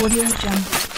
Audio Jungle.